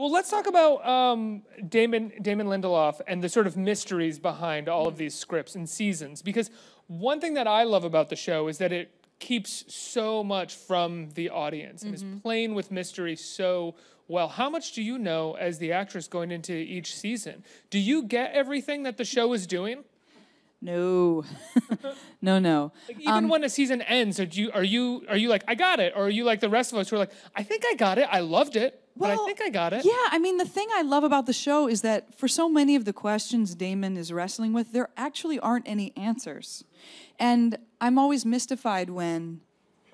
Well, let's talk about Damon Lindelof and the sort of mysteries behind all of these scripts and seasons. Because one thing that I love about the show is that it keeps so much from the audience and is playing with mystery so well. How much do you know as the actress going into each season? Do you get everything that the show is doing? No, no. Like even when a season ends, are you like, I got it? Or are you like the rest of us who are like, I think I got it, I loved it, well, but I think I got it? Yeah, I mean, the thing I love about the show is that for so many of the questions Damon is wrestling with, there actually aren't any answers. And I'm always mystified when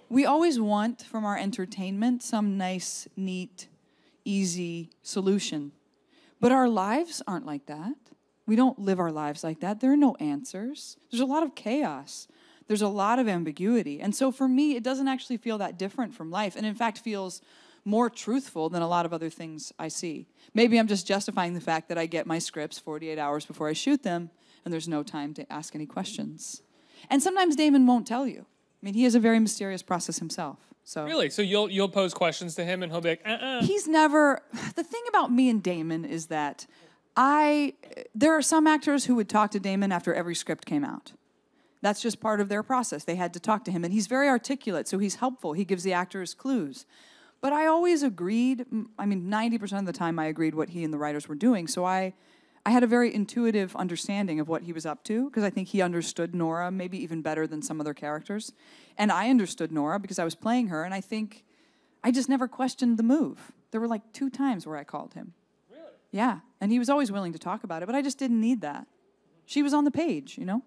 we always want from our entertainment some nice, neat, easy solution. But our lives aren't like that. We don't live our lives like that. There are no answers. There's a lot of chaos. There's a lot of ambiguity. And so for me, it doesn't actually feel that different from life. And in fact, feels more truthful than a lot of other things I see. Maybe I'm just justifying the fact that I get my scripts 48 hours before I shoot them, and there's no time to ask any questions. And sometimes Damon won't tell you. I mean, he has a very mysterious process himself. So. Really? So you'll pose questions to him, and he'll be like, He's never... The thing about me and Damon is that there are some actors who would talk to Damon after every script came out. That's just part of their process. They had to talk to him, and he's very articulate, so he's helpful. He gives the actors clues. But I always agreed, I mean, 90% of the time I agreed what he and the writers were doing, so I had a very intuitive understanding of what he was up to, because I think he understood Nora maybe even better than some other characters. And I understood Nora because I was playing her, and I think I just never questioned the move. There were like 2 times where I called him. Yeah, and he was always willing to talk about it, but I just didn't need that. She was on the page, you know?